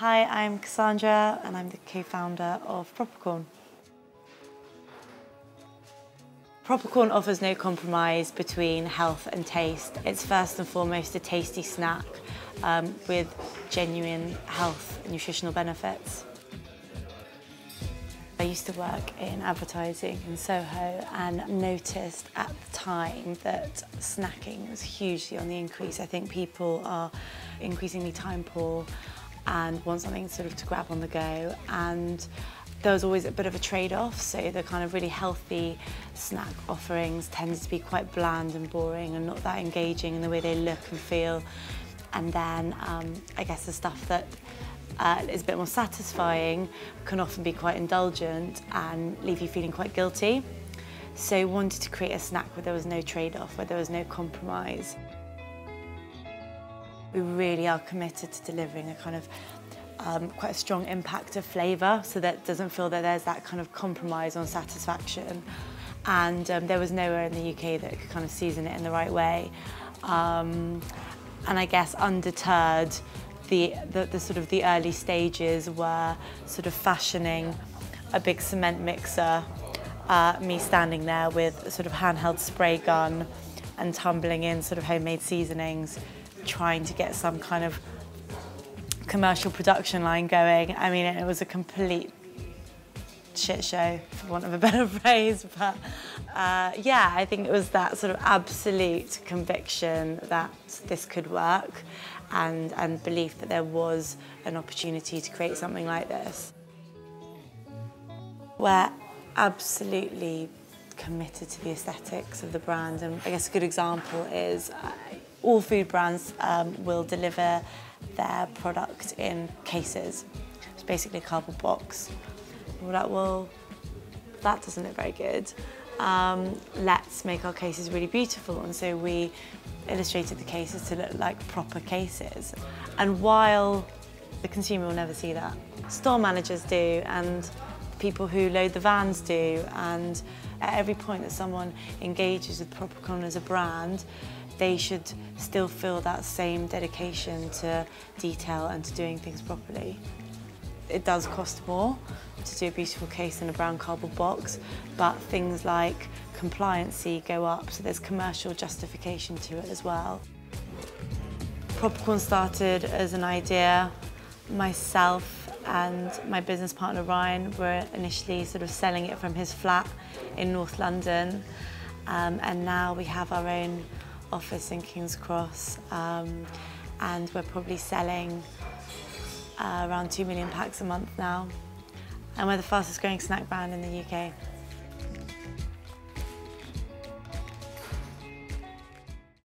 Hi, I'm Cassandra and I'm the co-founder of Propercorn. Propercorn offers no compromise between health and taste. It's first and foremost a tasty snack with genuine health and nutritional benefits. I used to work in advertising in Soho and noticed at the time that snacking was hugely on the increase. I think people are increasingly time poor and want something sort of to grab on the go, and there was always a bit of a trade-off, so the kind of really healthy snack offerings tended to be quite bland and boring and not that engaging in the way they look and feel. And then I guess the stuff that is a bit more satisfying can often be quite indulgent and leave you feeling quite guilty. So I wanted to create a snack where there was no trade-off, where there was no compromise. We really are committed to delivering a kind of quite a strong impact of flavour, so that it doesn't feel that there's that kind of compromise on satisfaction. And there was nowhere in the UK that could kind of season it in the right way. And I guess undeterred, the sort of the early stages were sort of fashioning a big cement mixer, me standing there with a sort of handheld spray gun and tumbling in sort of homemade seasonings, trying to get some kind of commercial production line going. I mean, it was a complete shit show, for want of a better phrase, but yeah, I think it was that sort of absolute conviction that this could work and belief that there was an opportunity to create something like this. We're absolutely committed to the aesthetics of the brand, and I guess a good example is all food brands will deliver their product in cases. It's basically a cardboard box. We're like, well, that doesn't look very good. Let's make our cases really beautiful. And so we illustrated the cases to look like proper cases. And while the consumer will never see that, store managers do, and people who load the vans do. And at every point that someone engages with Propercorn as a brand, they should still feel that same dedication to detail and to doing things properly. It does cost more to do a beautiful case in a brown cardboard box, but things like compliancy go up, so there's commercial justification to it as well. Propercorn started as an idea. Myself and my business partner Ryan were initially sort of selling it from his flat in North London, and now we have our own office in King's Cross, and we're probably selling around 2 million packs a month now, and we're the fastest growing snack brand in the UK.